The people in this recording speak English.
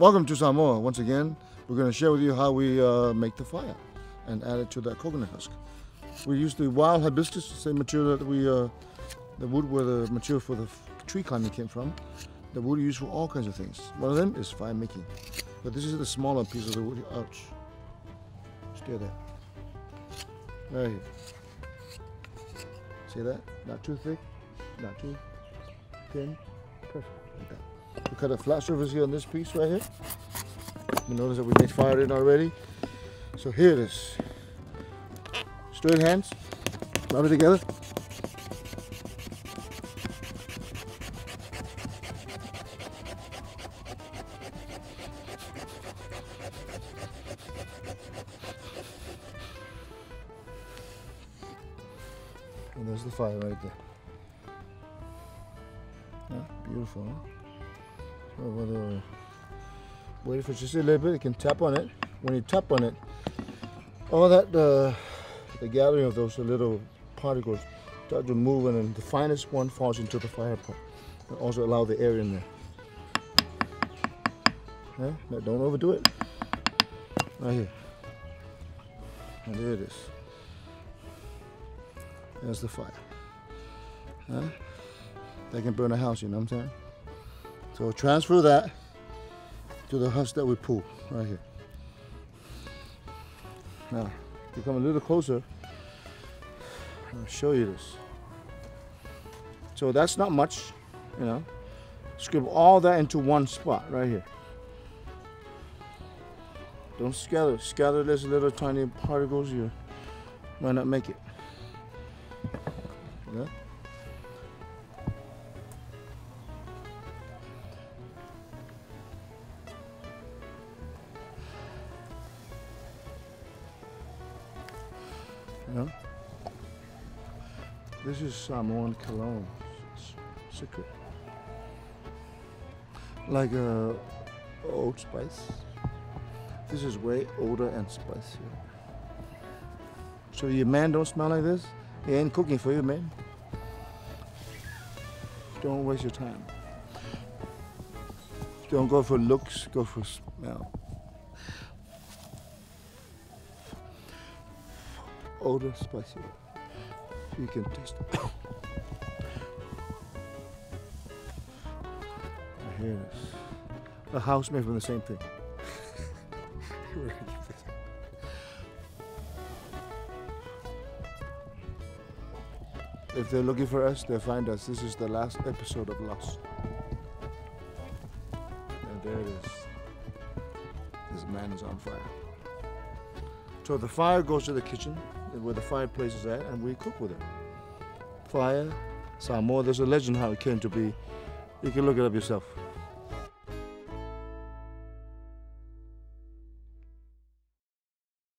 Welcome to Samoa. Once again, we're going to share with you how we make the fire and add it to that coconut husk. We use the wild hibiscus, the same material that the wood where the material for the tree climbing came from. The wood used for all kinds of things. One of them is fire making. But this is the smaller piece of the wood. Ouch. Stay there. Right here. See that? Not too thick, not too thin. Perfect. Like that. We cut a flat surface here on this piece right here. You notice that we made fire in already. So here it is. Straight hands, rub it together. And there's the fire right there. Yeah, beautiful, huh? So we'll wait for just a little bit. You can tap on it. When you tap on it, all that the gathering of those little particles start to move, and then the finest one falls into the fire pot. And also allow the air in there. Yeah? Now don't overdo it. Right here. And there it is. There's the fire. Huh? They can burn a house, you know what I'm saying? So transfer that to the husk that we pull right here. Now, if you come a little closer, I'll show you this. So that's not much, you know. Scribble all that into one spot right here. Don't scatter. Scatter these little tiny particles, you might not make it. Yeah. Yeah. This is Samoan cologne, secret, like old spice. This is way older and spicier. So your man don't smell like this. He ain't cooking for you, man. Don't waste your time. Don't go for looks, go for smell. Older, spicy. You can taste it. Here it is. A house made from the same thing. If they're looking for us, they'll find us. This is the last episode of Lost. And there it is. This man is on fire. So the fire goes to the kitchen, where the fireplace is at, and we cook with it. Fire, Samoa, there's a legend how it came to be. You can look it up yourself.